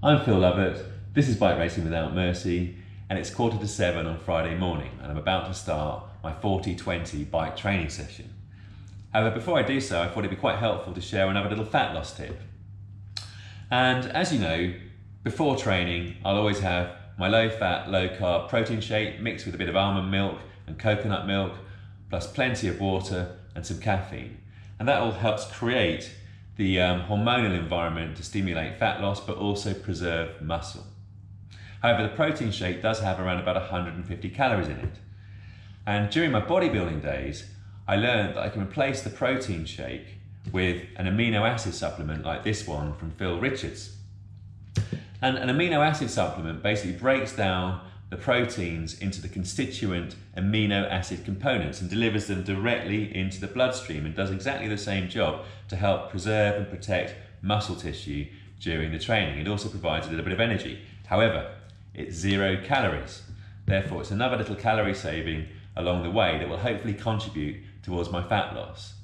I'm Phil Lovett, this is Bike Racing Without Mercy, and it's 6:45 on Friday morning and I'm about to start my 40-20 bike training session. However, before I do so, I thought it'd be quite helpful to share another little fat loss tip. And as you know, before training, I'll always have my low-fat, low-carb protein shake mixed with a bit of almond milk and coconut milk, plus plenty of water and some caffeine. And that all helps create the hormonal environment to stimulate fat loss but also preserve muscle. However, the protein shake does have around about 150 calories in it. And during my bodybuilding days, I learned that I can replace the protein shake with an amino acid supplement like this one from Phil Richards. And an amino acid supplement basically breaks down the proteins into the constituent amino acid components and delivers them directly into the bloodstream and does exactly the same job to help preserve and protect muscle tissue during the training. It also provides a little bit of energy. However, it's 0 calories. Therefore, it's another little calorie saving along the way that will hopefully contribute towards my fat loss.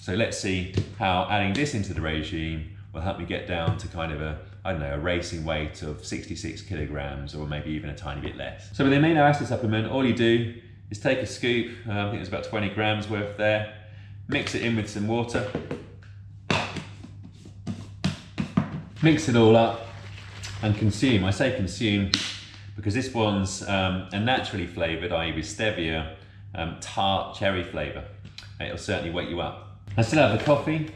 So let's see how adding this into the regime will help me get down to kind of a, I don't know, a racing weight of 66 kilograms or maybe even a tiny bit less. So with the amino acid supplement, all you do is take a scoop, I think there's about 20 grams worth there, mix it in with some water, mix it all up and consume. I say consume because this one's a naturally flavoured, i.e. with stevia, tart cherry flavour. It'll certainly wake you up. I still have the coffee,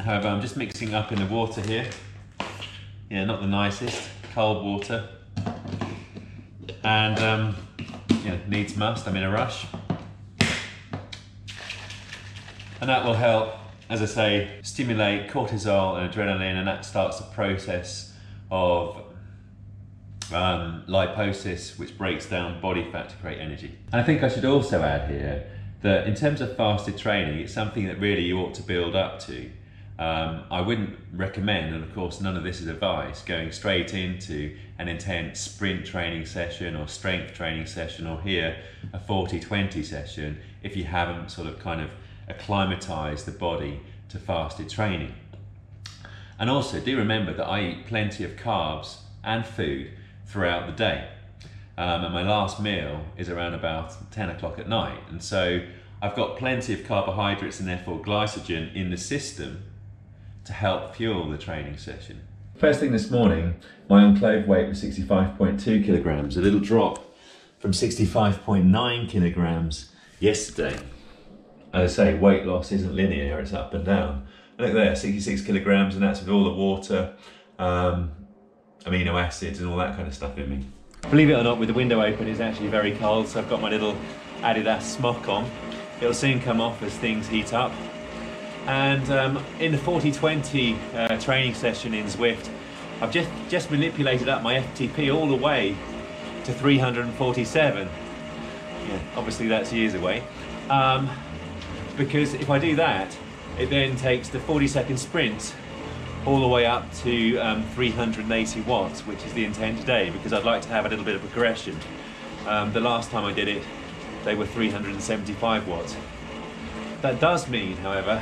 however I'm just mixing up in the water here. Yeah, not the nicest, cold water, and yeah, needs must, I'm in a rush. And that will help, as I say, stimulate cortisol and adrenaline, and that starts the process of lipolysis, which breaks down body fat to create energy. And I think I should also add here that in terms of fasted training, it's something that really you ought to build up to. I wouldn't recommend, and of course none of this is advice, going straight into an intense sprint training session or strength training session or here a 40-20 session if you haven't sort of kind of acclimatized the body to fasted training. And also do remember that I eat plenty of carbs and food throughout the day, and my last meal is around about 10 o'clock at night, and so I've got plenty of carbohydrates and therefore glycogen in the system to help fuel the training session. First thing this morning, my unclothed weight was 65.2 kilograms, a little drop from 65.9 kilograms yesterday. As I say, weight loss isn't linear, it's up and down. Look there, 66 kilograms, and that's with all the water, amino acids and all that kind of stuff in me. Believe it or not, with the window open, it's actually very cold, so I've got my little Adidas smock on. It'll soon come off as things heat up. And in the 40-20 training session in Zwift, I've just manipulated up my FTP all the way to 347. Yeah, obviously that's years away. Because if I do that, it then takes the 40-second sprint all the way up to 380 watts, which is the intent today, because I'd like to have a little bit of progression. The last time I did it, they were 375 watts. That does mean, however,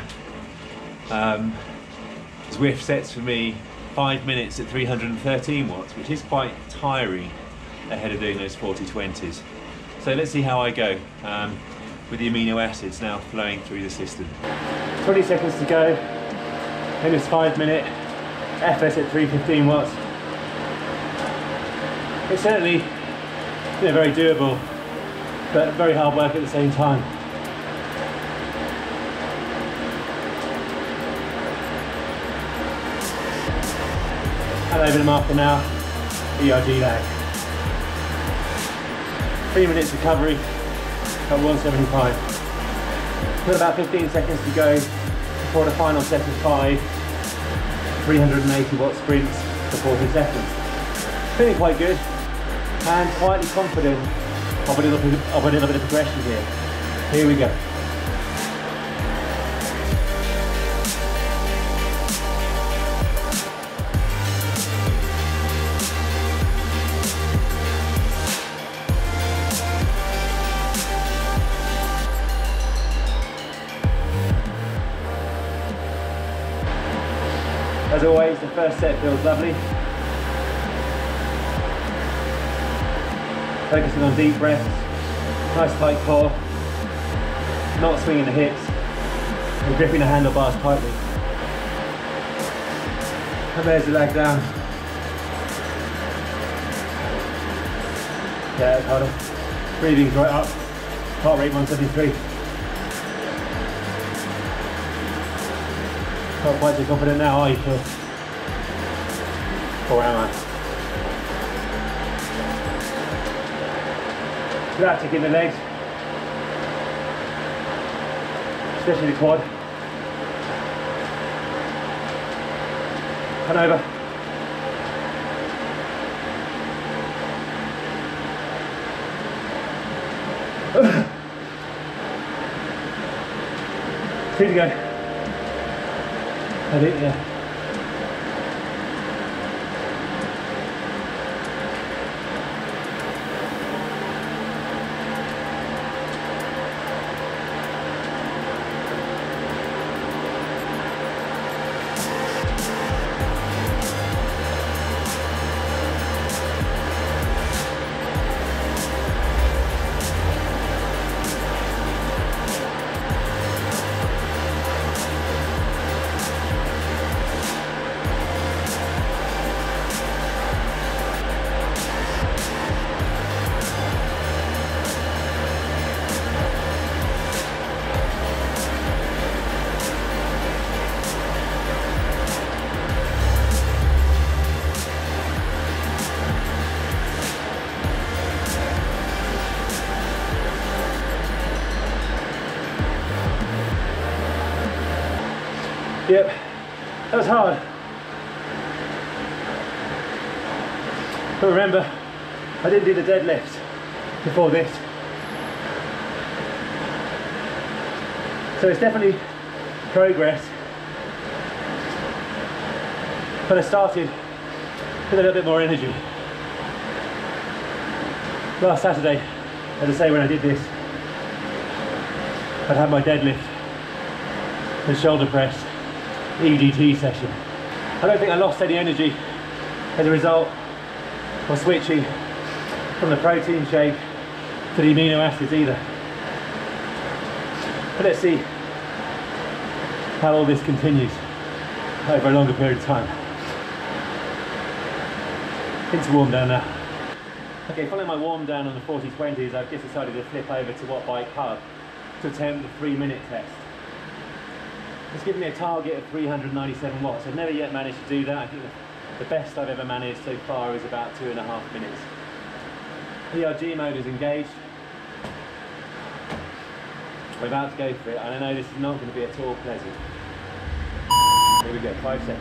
Zwift sets for me 5 minutes at 313 watts, which is quite tiring ahead of doing those 40-20s. So let's see how I go with the amino acids now flowing through the system. 20 seconds to go in this 5 minute FS at 315 watts. It's certainly, you know, very doable, but very hard work at the same time. And over the marker now, ERG lag. 3 minutes recovery at 175. Got about 15 seconds to go before the final set of 5 380 watt sprints for 40 seconds. Feeling quite good and quietly confident of a little bit of progression here. Here we go. As always, the first set feels lovely. focusing on deep breaths, nice tight core, not swinging the hips, and gripping the handlebars tightly. And there's the leg down. Yeah, that's harder. Breathing's right up, heart rate 173. Not quite so confident now, are you, Phil? Or am I? Elastic in the legs, especially the quad. And over. Two to go. I think, yeah. Yep, that was hard. But remember, I didn't do the deadlift before this. So it's definitely progress. But I started with a little bit more energy. Last Saturday, as I say, when I did this, I'd had my deadlift and shoulder press. EDT session. I don't think I lost any energy as a result of switching from the protein shake to the amino acids either. But let's see how all this continues over a longer period of time. It's warm down now. Okay, following my warm down on the 40-20s, I've just decided to flip over to Wattbike Hub to attempt the 3-minute test. It's given me a target of 397 watts. I've never yet managed to do that. I think the best I've ever managed so far is about 2.5 minutes. ERG mode is engaged. We're about to go for it. And I know this is not going to be at all pleasant. Here we go, 5 seconds.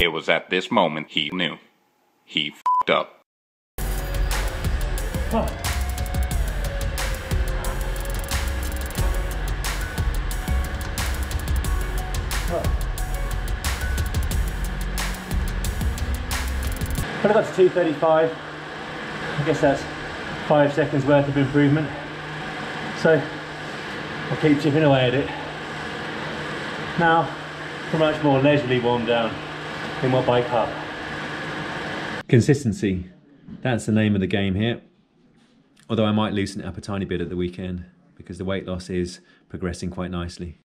It was at this moment he knew. He f***ed up. Huh. When I got to 2:35, I guess that's 5 seconds worth of improvement. So I'll keep chipping away at it. Now, a much more leisurely warm down in my bike hub. Consistency, that's the name of the game here. Although I might loosen it up a tiny bit at the weekend because the weight loss is progressing quite nicely.